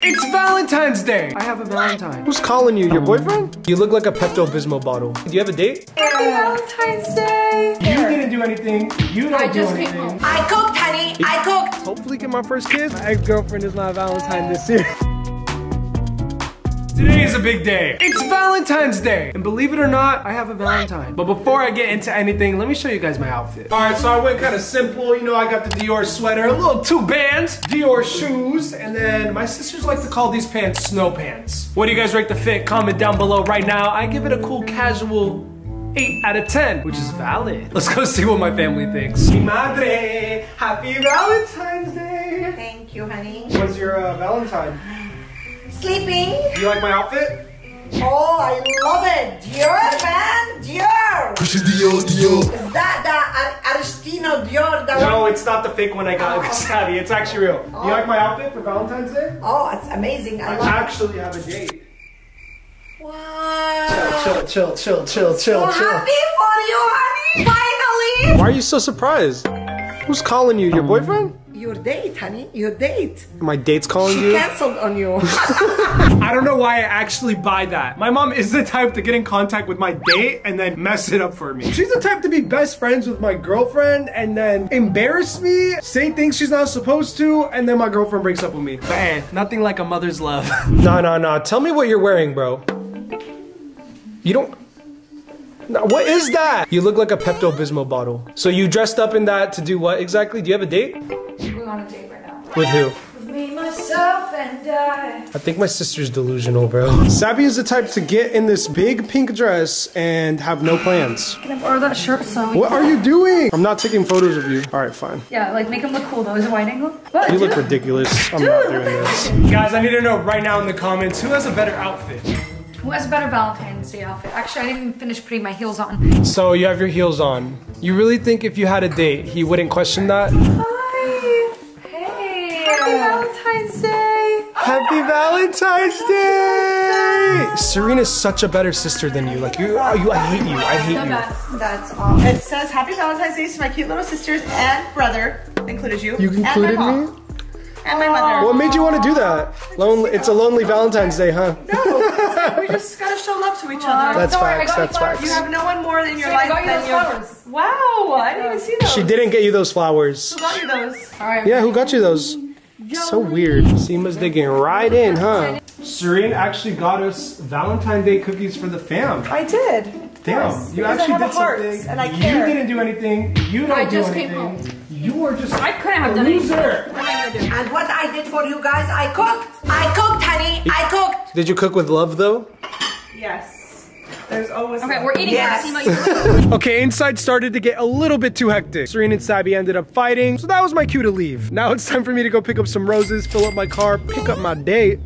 It's Valentine's Day! I have a Valentine. Who's calling you? Your boyfriend? You look like a Pepto-Bismol bottle. Do you have a date? It's Valentine's Day! You didn't do anything. I just came home. I cooked, honey! I cooked! Hopefully get my first kiss. My ex-girlfriend is my Valentine this year. Today is a big day. It's Valentine's Day. And believe it or not, I have a Valentine. But before I get into anything, let me show you guys my outfit. All right, so I went kind of simple. You know, I got the Dior sweater, a little 2 bands, Dior shoes, and then my sisters like to call these pants snow pants. What do you guys rate the fit? Comment down below right now. I give it a cool casual 8 out of 10, which is valid. Let's go see what my family thinks. Mi madre, happy Valentine's Day. Thank you, honey. What's your Valentine? Sleeping. You like my outfit? Oh, I love it. Dior, man, Dior. Dior. Is that the Aristino Dior? No, it's not the fake one I got. It's savvy. It's actually real. Oh. You like my outfit for Valentine's Day? Oh, it's amazing. I actually have a date. Wow. Chill. So happy for you, honey. Finally. Why are you so surprised? Who's calling you? Your boyfriend? Your date, honey. Your date. My date's calling you? She canceled on you. I don't know why I actually buy that. My mom is the type to get in contact with my date and then mess it up for me. She's the type to be best friends with my girlfriend and then embarrass me, say things she's not supposed to, and then my girlfriend breaks up with me. But hey, nothing like a mother's love. Nah. Tell me what you're wearing, bro. You don't... No, what is that? You look like a Pepto-Bismol bottle. So you dressed up in that to do what exactly? Do you have a date? We're on a date right now. With who? With me, myself, and I. I think my sister's delusional, bro. Sabi is the type to get in this big pink dress and have no plans. Can I borrow that shirt so? What are you doing? I'm not taking photos of you. All right, fine. Yeah, like make him look cool though. Is it wide angle? What? You look ridiculous. I'm not doing this. Guys, I need to know right now in the comments who has a better outfit. Who has a better Valentine's Day outfit? Actually, I didn't even finish putting my heels on. So you have your heels on. You really think if you had a date, he wouldn't question that? Happy Valentine's Day! Serena's such a better sister than you. Like, I hate you. That's awful. It says, Happy Valentine's Day to my cute little sisters and brother, included you. You included me? And my mother. What made you want to do that? Lonely. It's a lonely Valentine's Day, huh? No, we just gotta show love to each other. That's facts, that's facts. You have no one more in your life than yours. Wow, I didn't even see those. She didn't get you those flowers. Who got you those? All right. Yeah, who got you those? So weird. Seema's digging right in, huh? Serene actually got us Valentine's Day cookies for the fam. I did. Damn, yes, you actually did something. And I care. You didn't do anything. You don't do anything. I just came home. You are just I couldn't have done anything. And what I did for you guys, I cooked. I cooked, honey. I cooked. Did you cook with love, though? Yes. There's always okay, we're eating yes. Okay, inside started to get a little bit too hectic. Serena and Sabi ended up fighting, so that was my cue to leave. Now it's time for me to go pick up some roses, fill up my car, pick up my date.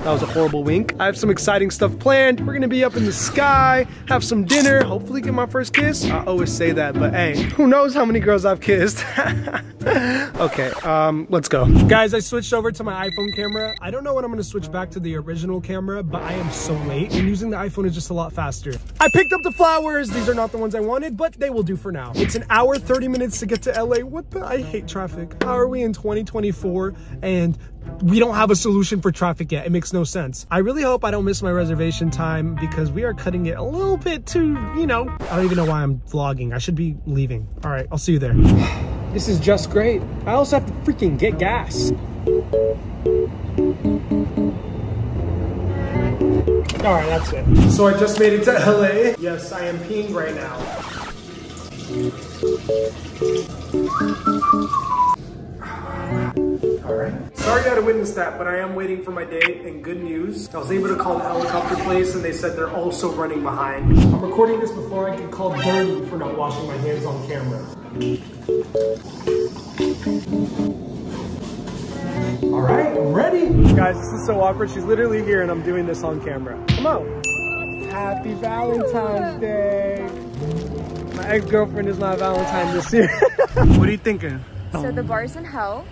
That was a horrible wink. I have some exciting stuff planned. We're gonna be up in the sky, have some dinner, hopefully get my first kiss. I always say that, but hey, who knows how many girls I've kissed. Okay, let's go. Guys, I switched over to my iPhone camera. I don't know when I'm gonna switch back to the original camera, but I am so late, and using the iPhone is just a lot faster. I picked up the flowers. These are not the ones I wanted, but they will do for now. It's an hour, 30 minutes to get to LA. What the, I hate traffic. How are we in 2024 and we don't have a solution for traffic yet? It makes no sense. I really hope I don't miss my reservation time because we are cutting it a little bit too, you know. I don't even know why I'm vlogging. I should be leaving. All right, I'll see you there. This is just great. I also have to freaking get gas. All right, that's it. So I just made it to LA. Yes, I am peeing right now. All right. Sorry I had to witness that, but I am waiting for my date, and good news. I was able to call the helicopter place, and they said they're also running behind. I'm recording this before I can call dirty for not washing my hands on camera. All right, I'm ready. Guys, this is so awkward. She's literally here, and I'm doing this on camera. Come on. Happy Valentine's Day. My ex-girlfriend is my Valentine this year. What are you thinking? So the bar's in hell.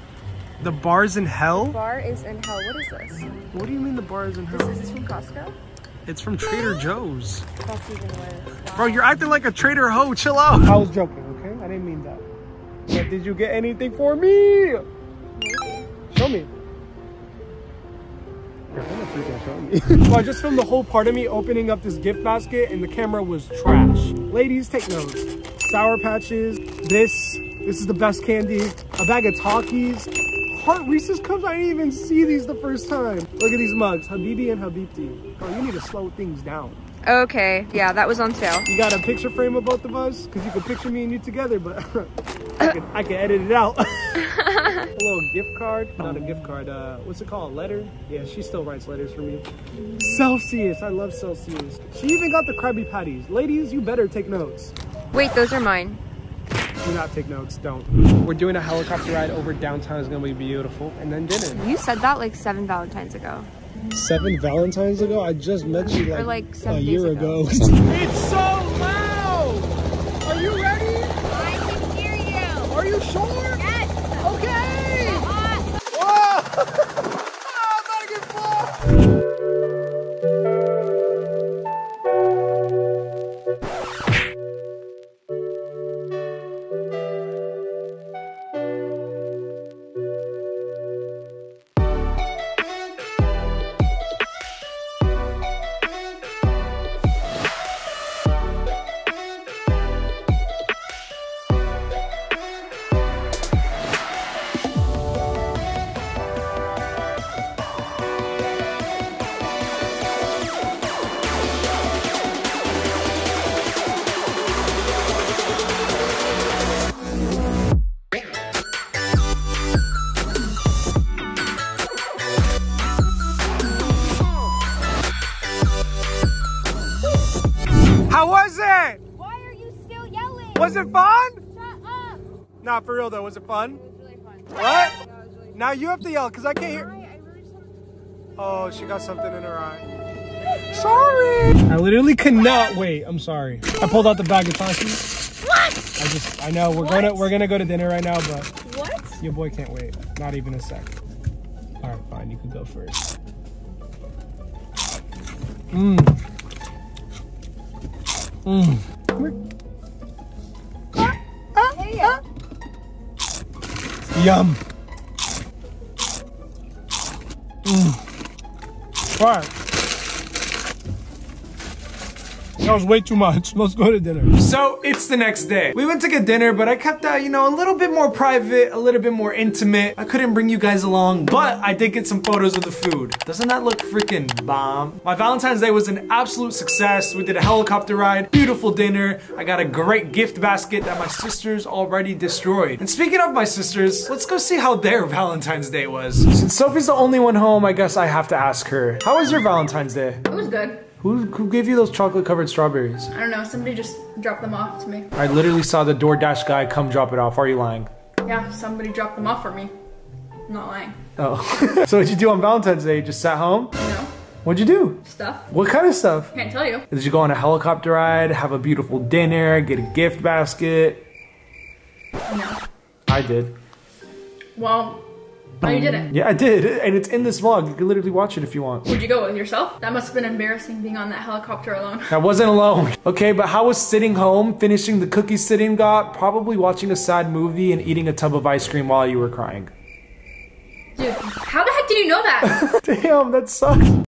The bar's in hell? The bar is in hell. What is this? What do you mean the bar is in hell? Is this from Costco? It's from Trader Joe's. That's even worse. Bro, you're acting like a Trader Ho. Chill out. I was joking, okay? I didn't mean that. But did you get anything for me? Maybe. Show me. freaking show me. So I just filmed the whole part of me opening up this gift basket and the camera was trash. Ladies, take notes. Sour Patches, this is the best candy, a bag of Takis, heart Reese's cups. I didn't even see these the first time. Look at these mugs, Habibi and Habibti. Oh, you need to slow things down. Okay, yeah, that was on sale. You got a picture frame of both of us? Because you can picture me and you together, but I can edit it out. A little gift card, not a gift card, what's it called, a letter? Yeah, she still writes letters for me. Celsius, I love Celsius. She even got the Krabby Patties. Ladies, you better take notes. Wait, those are mine. Do not take notes, don't. We're doing a helicopter ride over downtown, it's gonna be beautiful, and then dinner. You said that like 7 Valentines ago. 7 Valentines ago? I just met you like a year ago. It's so loud! Are you ready? I can hear you. Are you sure? Yes! Okay! Whoa! Oh, I'm about to get blown! Was it fun? Shut up! Nah, for real though, was it fun? It was really fun. What? No, it was really fun. Now you have to yell, because I can't hear. I really just wanted to... Oh, she got something in her eye. Sorry! I literally could not wait, I'm sorry. I pulled out the bag of Takis. What? I know, we're gonna go to dinner right now, but... What? Your boy can't wait, not even a sec. Alright, fine, you can go first. Mmm. Mmm. Come here. Yum. Mm. All right. That was way too much. Let's go to dinner. So it's the next day. We went to get dinner, but I kept that, you know, a little bit more private, a little bit more intimate. I couldn't bring you guys along, but I did get some photos of the food. Doesn't that look freaking bomb? My Valentine's Day was an absolute success. We did a helicopter ride, beautiful dinner. I got a great gift basket that my sisters already destroyed. And speaking of my sisters, let's go see how their Valentine's Day was. Since Sophie's the only one home, I guess I have to ask her. How was your Valentine's Day? It was good. Who gave you those chocolate-covered strawberries? I don't know, somebody just dropped them off to me. I literally saw the DoorDash guy come drop it off. Are you lying? Yeah, somebody dropped them off for me. I'm not lying. Oh. So what'd you do on Valentine's Day? You just sat home? No. What'd you do? Stuff. What kind of stuff? Can't tell you. Did you go on a helicopter ride, have a beautiful dinner, get a gift basket? No. I did. Well... Oh, you didn't? Yeah, I did, and it's in this vlog. You can literally watch it if you want. Would you go with yourself? That must have been embarrassing being on that helicopter alone. I wasn't alone. Okay, but how was sitting home, finishing the cookie sitting got, probably watching a sad movie and eating a tub of ice cream while you were crying? Dude, how the heck did you know that? Damn, that sucks.